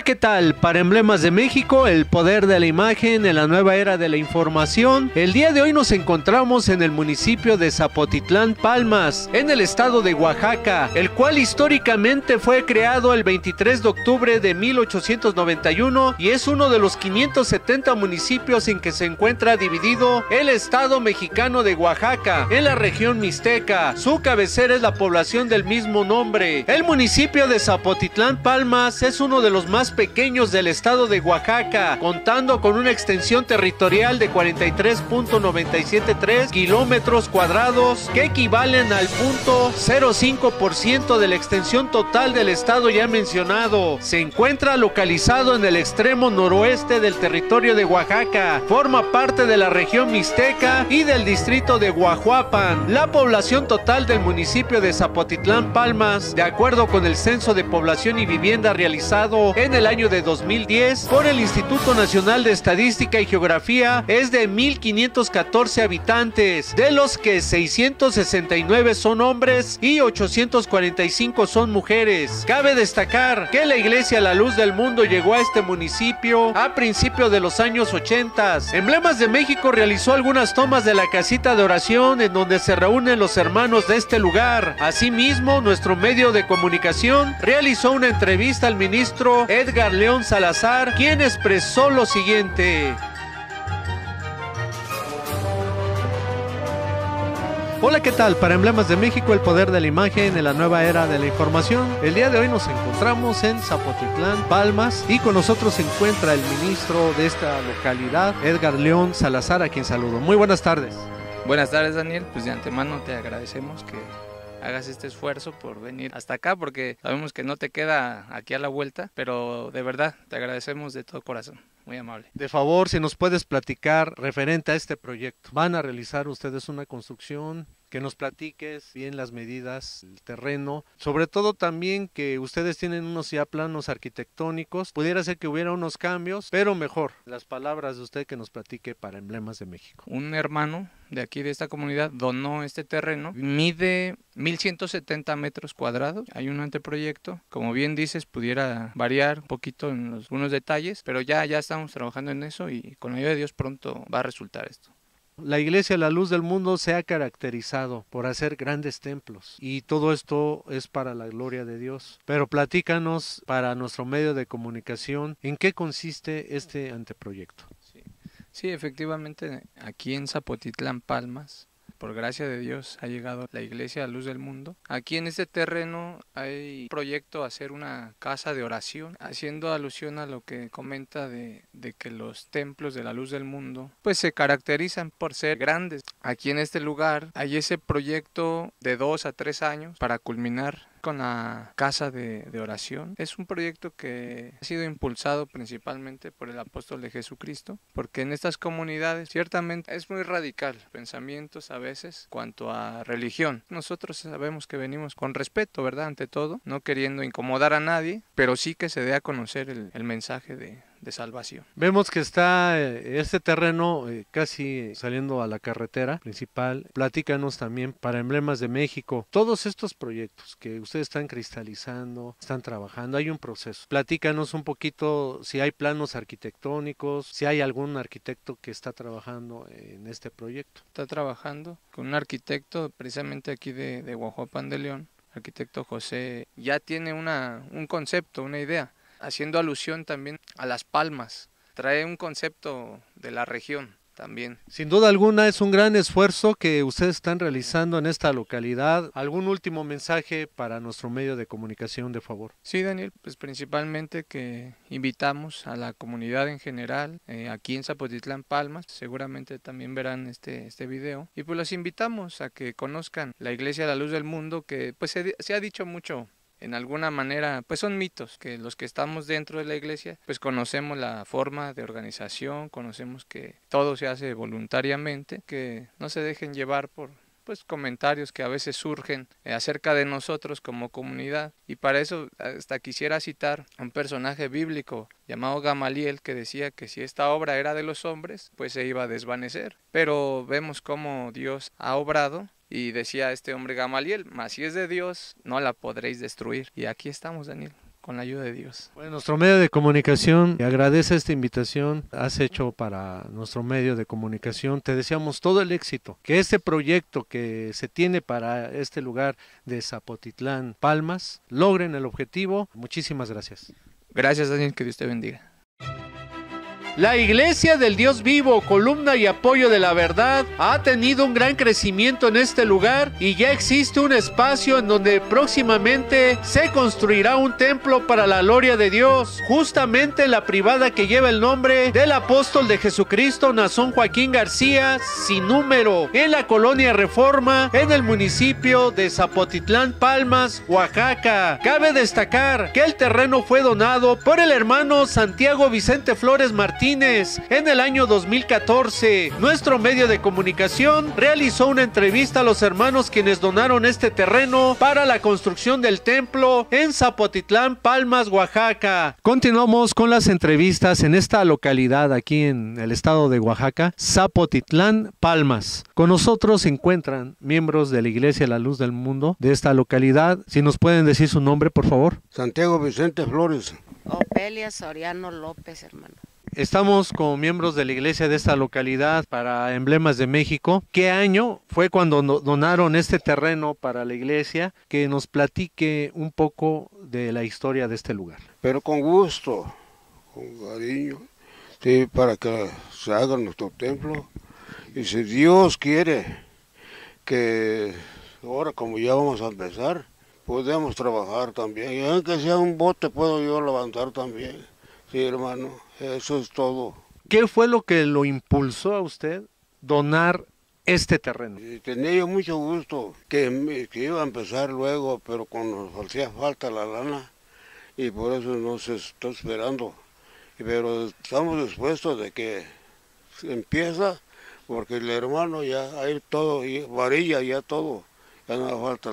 Hola, ¿qué tal? Para Emblemas de México, el poder de la imagen en la nueva era de la información, el día de hoy nos encontramos en el municipio de Zapotitlán Palmas, en el estado de Oaxaca, el cual históricamente fue creado el 23 de octubre de 1891 y es uno de los 570 municipios en que se encuentra dividido el estado mexicano de Oaxaca, en la región Mixteca. Su cabecera es la población del mismo nombre. El municipio de Zapotitlán Palmas es uno de los más pequeños del estado de Oaxaca, contando con una extensión territorial de 43.973 kilómetros cuadrados, que equivalen al 0.05% de la extensión total del estado ya mencionado. Se encuentra localizado en el extremo noroeste del territorio de Oaxaca, forma parte de la región Mixteca y del distrito de Huajuapan. La población total del municipio de Zapotitlán Palmas, de acuerdo con el Censo de Población y Vivienda realizado en el año de 2010 por el Instituto Nacional de Estadística y Geografía, es de 1.514 habitantes, de los que 669 son hombres y 845 son mujeres. Cabe destacar que la Iglesia La Luz del Mundo llegó a este municipio a principios de los años 80. Emblemas de México realizó algunas tomas de la casita de oración en donde se reúnen los hermanos de este lugar. Asimismo, nuestro medio de comunicación realizó una entrevista al ministro Edgar León Salazar, quien expresó lo siguiente. Hola, ¿qué tal? Para Emblemas de México, el poder de la imagen en la nueva era de la información. El día de hoy nos encontramos en Zapotitlán, Palmas, y con nosotros se encuentra el ministro de esta localidad, Edgar León Salazar, a quien saludo. Muy buenas tardes. Buenas tardes, Daniel. Pues de antemano te agradecemos que hagas este esfuerzo por venir hasta acá, porque sabemos que no te queda aquí a la vuelta, pero de verdad te agradecemos de todo corazón. Muy amable. De favor, si nos puedes platicar referente a este proyecto. Van a realizar ustedes una construcción, que nos platiques bien las medidas, el terreno, sobre todo también que ustedes tienen unos ya planos arquitectónicos, pudiera ser que hubiera unos cambios, pero mejor, las palabras de usted que nos platique para Emblemas de México. Un hermano de aquí de esta comunidad donó este terreno, mide 1170 metros cuadrados, hay un anteproyecto, como bien dices, pudiera variar un poquito en algunos detalles, pero ya estamos trabajando en eso y con la ayuda de Dios pronto va a resultar esto. La Iglesia La Luz del Mundo se ha caracterizado por hacer grandes templos y todo esto es para la gloria de Dios. Pero platícanos para nuestro medio de comunicación, ¿en qué consiste este anteproyecto? Sí, efectivamente, aquí en Zapotitlán Palmas, por gracia de Dios, ha llegado la Iglesia La Luz del Mundo. Aquí en este terreno hay proyecto hacer una casa de oración, haciendo alusión a lo que comenta de que los templos de la Luz del Mundo pues se caracterizan por ser grandes. Aquí en este lugar hay ese proyecto de 2 a 3 años para culminar con la casa de oración. Es un proyecto que ha sido impulsado principalmente por el apóstol de Jesucristo, porque en estas comunidades ciertamente es muy radical pensamientos a veces cuanto a religión. Nosotros sabemos que venimos con respeto, ¿verdad? Ante todo, no queriendo incomodar a nadie, pero sí que se dé a conocer el mensaje de salvación. Vemos que está este terreno casi saliendo a la carretera principal. Platícanos también para Emblemas de México, todos estos proyectos que ustedes están cristalizando, están trabajando, hay un proceso. Platícanos un poquito si hay planos arquitectónicos, si hay algún arquitecto que está trabajando en este proyecto. Está trabajando con un arquitecto precisamente aquí de Huajuapan de León, arquitecto José, ya tiene un concepto, una idea, haciendo alusión también a las palmas, trae un concepto de la región también. Sin duda alguna es un gran esfuerzo que ustedes están realizando en esta localidad. ¿Algún último mensaje para nuestro medio de comunicación, de favor? Sí, Daniel, pues principalmente que invitamos a la comunidad en general, aquí en Zapotitlán Palmas, seguramente también verán este video, y pues los invitamos a que conozcan la Iglesia La Luz del Mundo, que pues se ha dicho mucho. En alguna manera, pues son mitos, que los que estamos dentro de la iglesia, pues conocemos la forma de organización, conocemos que todo se hace voluntariamente, que no se dejen llevar por pues comentarios que a veces surgen acerca de nosotros como comunidad. Y para eso hasta quisiera citar un personaje bíblico llamado Gamaliel, que decía que si esta obra era de los hombres, pues se iba a desvanecer. Pero vemos cómo Dios ha obrado. Y decía este hombre Gamaliel, mas si es de Dios, no la podréis destruir. Y aquí estamos, Daniel, con la ayuda de Dios. Bueno, nuestro medio de comunicación agradece esta invitación has hecho para nuestro medio de comunicación. Te deseamos todo el éxito, que este proyecto que se tiene para este lugar de Zapotitlán Palmas logren el objetivo. Muchísimas gracias. Gracias, Daniel, que Dios te bendiga. La Iglesia del Dios Vivo, columna y apoyo de la verdad, ha tenido un gran crecimiento en este lugar y ya existe un espacio en donde próximamente se construirá un templo para la gloria de Dios, justamente la privada que lleva el nombre del apóstol de Jesucristo Naasón Joaquín García, sin número, en la colonia Reforma, en el municipio de Zapotitlán Palmas, Oaxaca. Cabe destacar que el terreno fue donado por el hermano Santiago Vicente Flores Martínez en el año 2014. Nuestro medio de comunicación realizó una entrevista a los hermanos quienes donaron este terreno para la construcción del templo en Zapotitlán, Palmas, Oaxaca. Continuamos con las entrevistas en esta localidad aquí en el estado de Oaxaca, Zapotitlán, Palmas. Con nosotros se encuentran miembros de la Iglesia La Luz del Mundo de esta localidad. Si nos pueden decir su nombre, por favor. Santiago Vicente Flores. Ofelia Soriano López, hermano. Estamos con miembros de la iglesia de esta localidad para Emblemas de México. ¿Qué año fue cuando donaron este terreno para la iglesia? Que nos platique un poco de la historia de este lugar. Pero con gusto, con cariño, sí, para que se haga nuestro templo. Y si Dios quiere que ahora, como ya vamos a empezar, podemos trabajar también. Y aunque sea un bote, puedo yo levantar también. Sí, hermano. Eso es todo. ¿Qué fue lo que lo impulsó a usted donar este terreno? Tenía yo mucho gusto que iba a empezar luego, pero cuando hacía falta la lana y por eso no se está esperando. Pero estamos dispuestos de que se empieza porque el hermano ya hay todo, y varilla ya todo. Ya no falta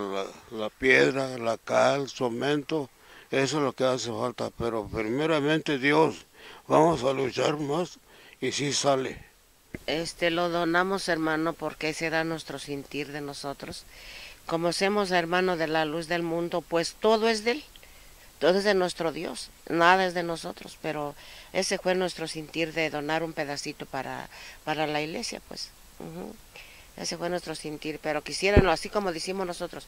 la piedra, la cal, cemento, eso es lo que hace falta. Pero primeramente Dios. Vamos a luchar más y sí sale. Lo donamos, hermano, porque ese era nuestro sentir de nosotros. Como somos hermanos de la luz del mundo, pues todo es de él. Todo es de nuestro Dios. Nada es de nosotros, pero ese fue nuestro sentir de donar un pedacito para la iglesia, pues. Ese fue nuestro sentir, pero quisiéramos, así como decimos nosotros,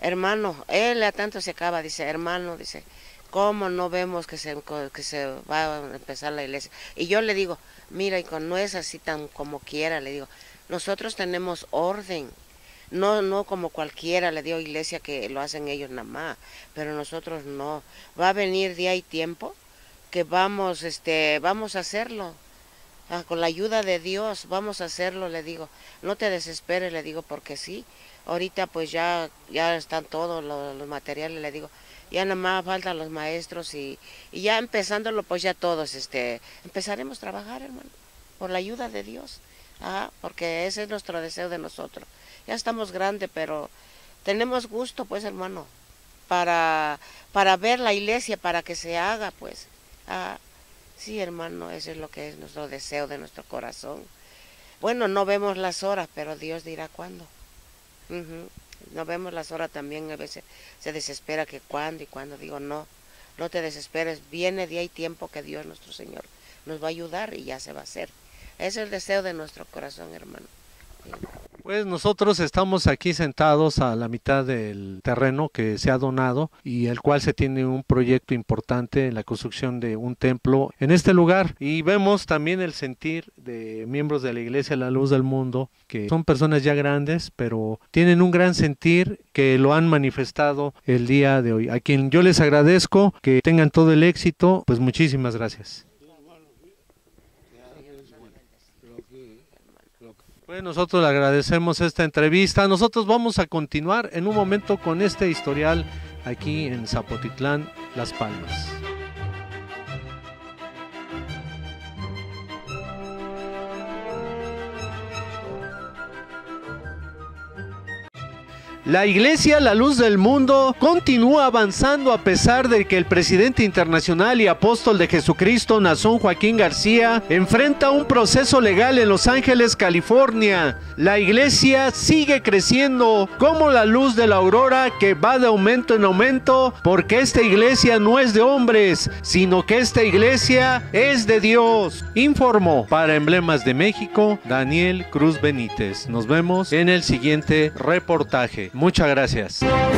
hermano, él a tanto se acaba, dice, hermano, dice, ¿cómo no vemos que se va a empezar la iglesia? Y yo le digo, mira, y no es así tan como quiera, le digo, nosotros tenemos orden, no como cualquiera, le digo, iglesia que lo hacen ellos nada más, pero nosotros no. Va a venir día y tiempo que vamos a hacerlo, con la ayuda de Dios, vamos a hacerlo, le digo, no te desesperes, le digo, porque sí, ahorita pues ya están todos los materiales, le digo, ya nada más faltan los maestros y ya empezándolo pues ya todos empezaremos a trabajar, hermano, por la ayuda de Dios, porque ese es nuestro deseo de nosotros. Ya estamos grandes, pero tenemos gusto pues, hermano, para ver la iglesia, para que se haga pues. Sí, hermano, eso es lo que es nuestro deseo de nuestro corazón. Bueno, no vemos las horas, pero Dios dirá cuándo. No vemos las horas también, a veces se desespera que cuándo y cuándo. Digo, no te desesperes, viene día y tiempo que Dios nuestro Señor nos va a ayudar y ya se va a hacer. Ese es el deseo de nuestro corazón, hermano. Sí. Pues nosotros estamos aquí sentados a la mitad del terreno que se ha donado y el cual se tiene un proyecto importante en la construcción de un templo en este lugar. Y vemos también el sentir de miembros de la Iglesia La Luz del Mundo, que son personas ya grandes, pero tienen un gran sentir que lo han manifestado el día de hoy. A quien yo les agradezco, que tengan todo el éxito, pues muchísimas gracias. Pues nosotros le agradecemos esta entrevista. Nosotros vamos a continuar en un momento con este historial aquí en Zapotitlán, Las Palmas. La Iglesia La Luz del Mundo continúa avanzando a pesar de que el presidente internacional y apóstol de Jesucristo, Naasón Joaquín García, enfrenta un proceso legal en Los Ángeles, California. La iglesia sigue creciendo como la luz de la aurora que va de aumento en aumento, porque esta iglesia no es de hombres, sino que esta iglesia es de Dios. Informó para Emblemas de México, Daniel Cruz Benítez. Nos vemos en el siguiente reportaje. Muchas gracias.